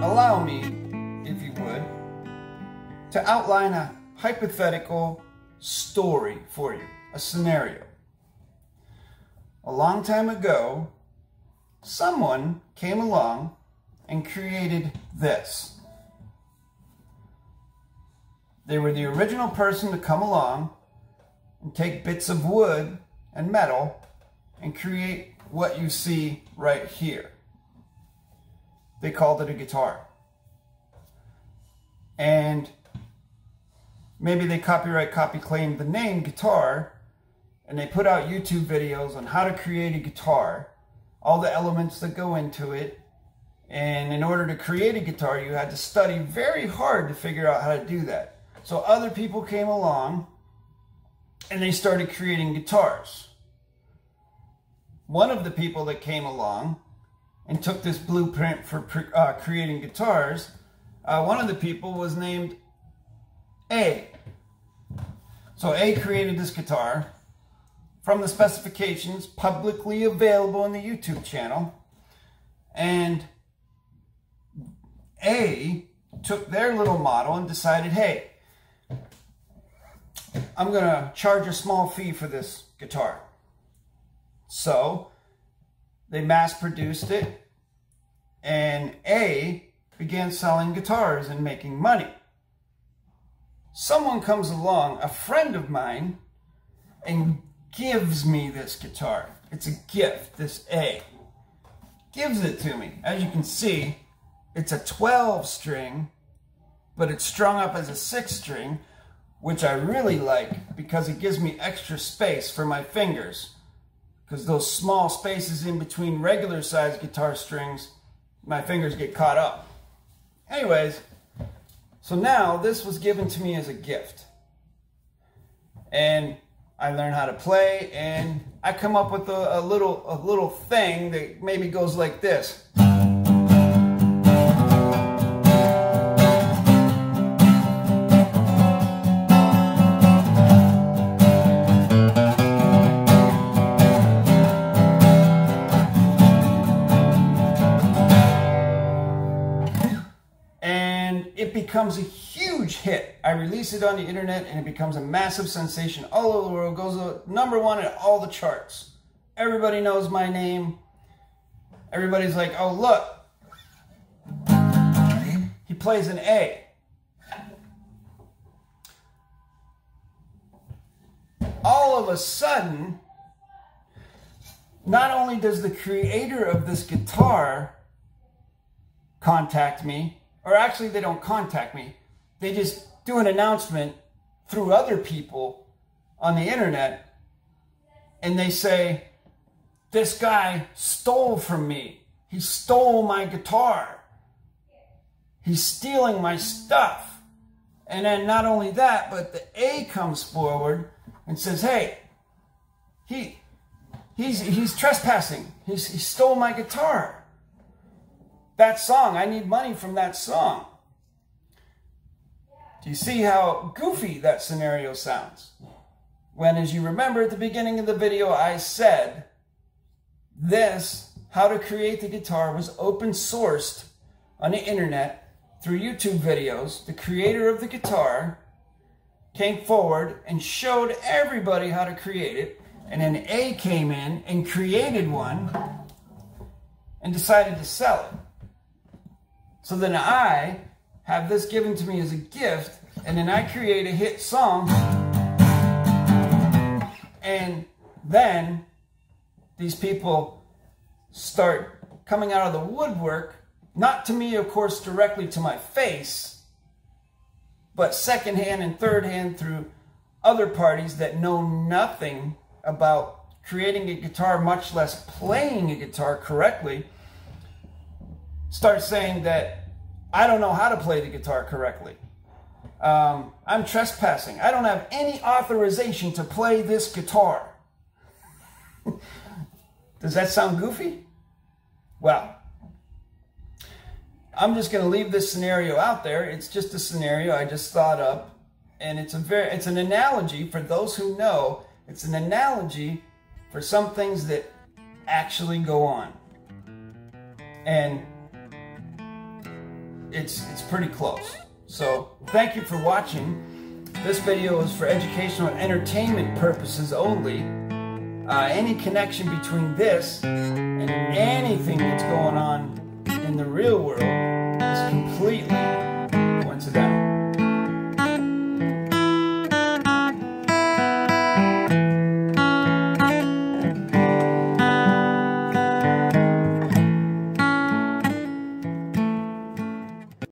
Allow me, if you would, to outline a hypothetical story for you, a scenario. A long time ago, someone came along and created this. They were the original person to come along and take bits of wood and metal and create what you see right here. They called it a guitar. And maybe they copyright, copy-claimed the name guitar, and they put out YouTube videos on how to create a guitar, all the elements that go into it. And in order to create a guitar, you had to study very hard to figure out how to do that. So other people came along and they started creating guitars. One of the people that came along and took this blueprint for creating guitars, one of the people was named A. So A created this guitar from the specifications publicly available on the YouTube channel, and A took their little model and decided, hey, I'm gonna charge a small fee for this guitar. So they mass produced it, and A began selling guitars and making money. Someone comes along, a friend of mine, and gives me this guitar. It's a gift, this A. Gives it to me. As you can see, it's a 12 string, but it's strung up as a 6 string, which I really like because it gives me extra space for my fingers. Because those small spaces in between regular sized guitar strings, my fingers get caught up. Anyways, so now this was given to me as a gift. And I learn how to play, and I come up with a little thing that maybe goes like this. It becomes a huge hit. I release it on the internet and it becomes a massive sensation all over the world. Goes to #1 at all the charts. Everybody knows my name. Everybody's like, oh look, he plays an A. All of a sudden, not only does the creator of this guitar contact me, or actually they don't contact me, they just do an announcement through other people on the internet, and they say, this guy stole from me. He stole my guitar. He's stealing my stuff. And then not only that, but the A comes forward and says, hey, he's trespassing. He stole my guitar. That song, I need money from that song. Do you see how goofy that scenario sounds? When, as you remember at the beginning of the video, I said this, how to create the guitar, was open sourced on the internet through YouTube videos. The creator of the guitar came forward and showed everybody how to create it. And then A came in and created one and decided to sell it. So then I have this given to me as a gift, and then I create a hit song, and then these people start coming out of the woodwork, not to me, of course, directly to my face, but secondhand and thirdhand through other parties that know nothing about creating a guitar, much less playing a guitar correctly, start saying that I don't know how to play the guitar correctly. I'm trespassing. I don't have any authorization to play this guitar. Does that sound goofy? Well, I'm just going to leave this scenario out there. It's just a scenario I just thought up, and it's an analogy for those who know. It's an analogy for some things that actually go on, and it's pretty close. So thank you for watching. This video is for educational and entertainment purposes only. Any connection between this and anything that's going on in the real world is completely coincidental.